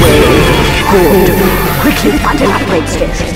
away. Good. Quickly find an upgrade station.